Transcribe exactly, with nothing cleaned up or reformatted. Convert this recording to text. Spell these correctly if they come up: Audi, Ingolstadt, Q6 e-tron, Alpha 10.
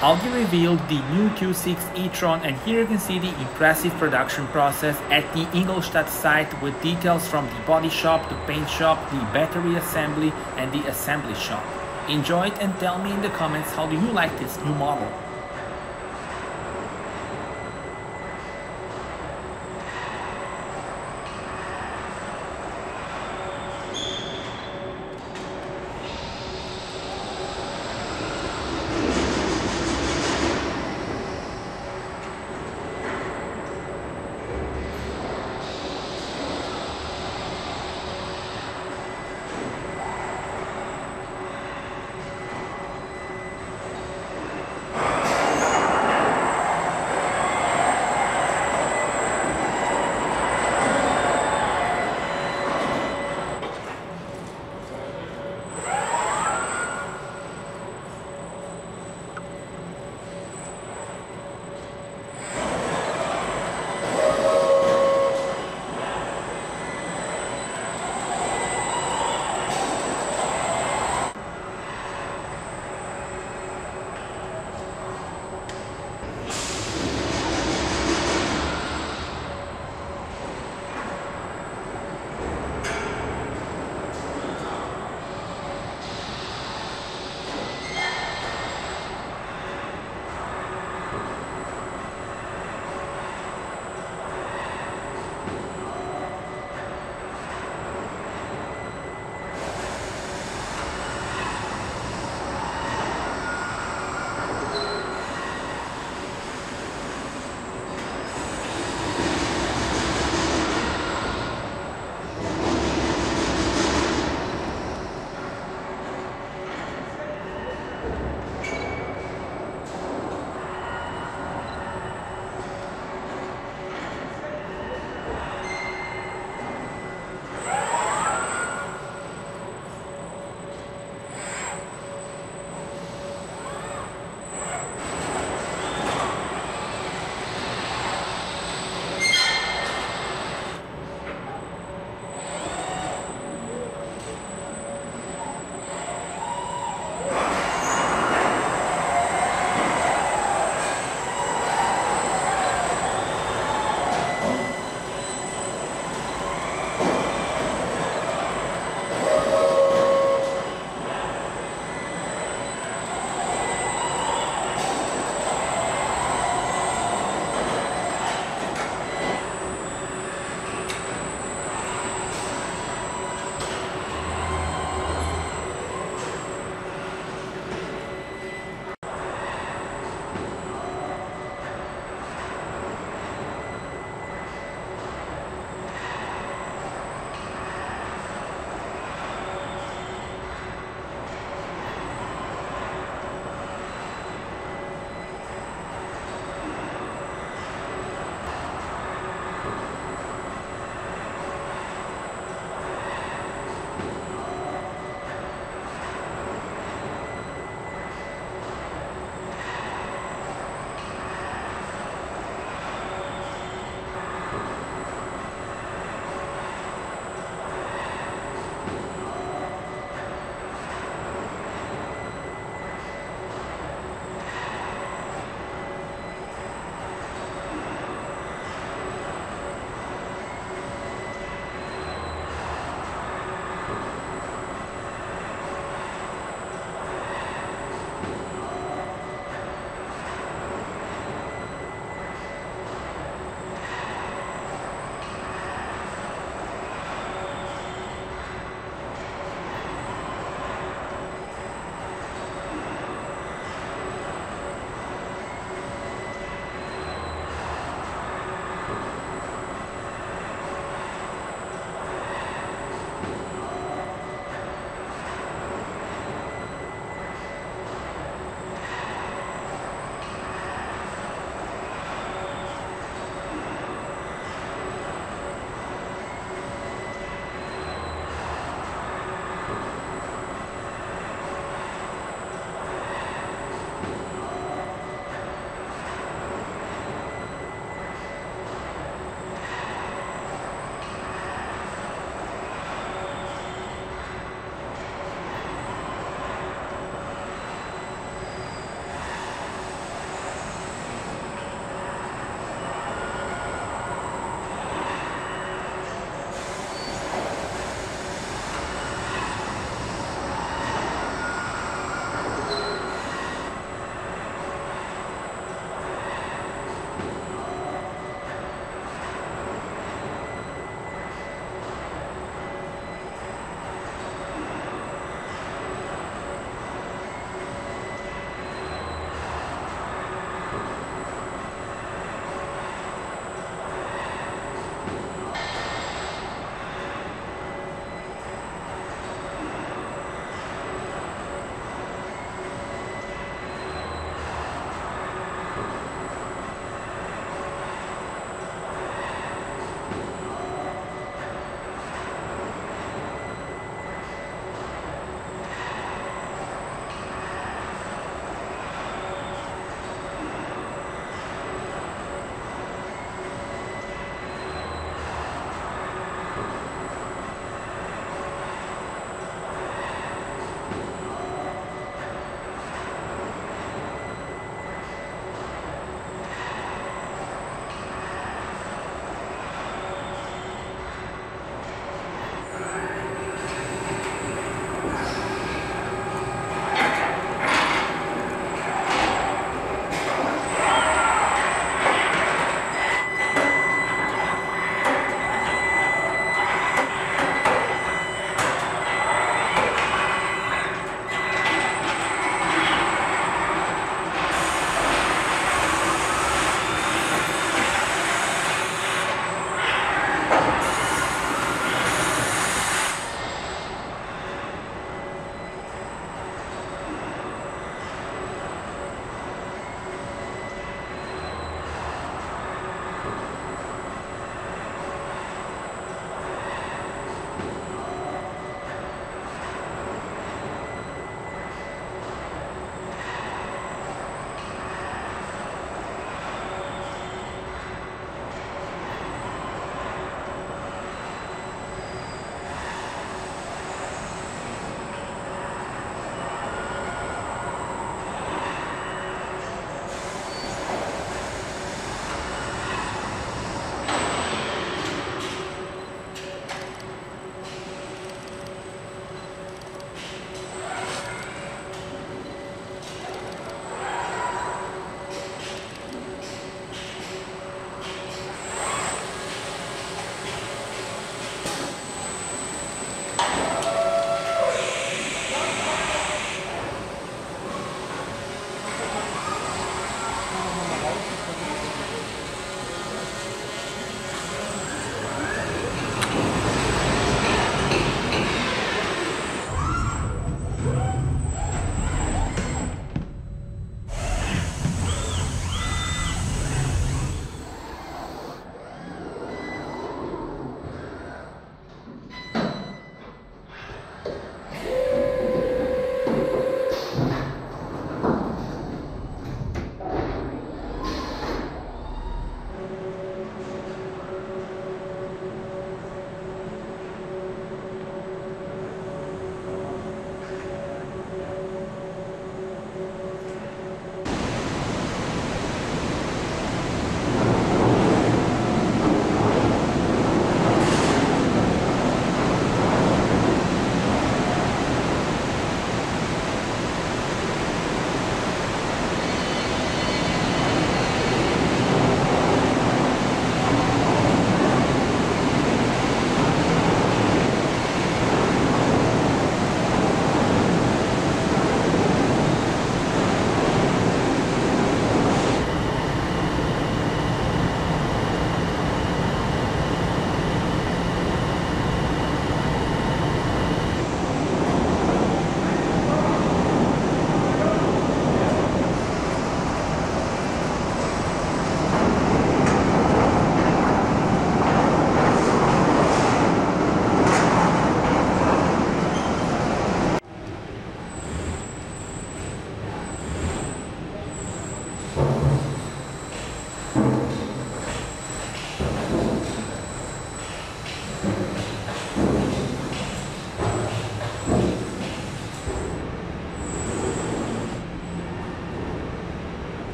Audi revealed the new Q six e-tron, and here you can see the impressive production process at the Ingolstadt site with details from the body shop, the paint shop, the battery assembly and the assembly shop. Enjoy it and tell me in the comments, how do you like this new model?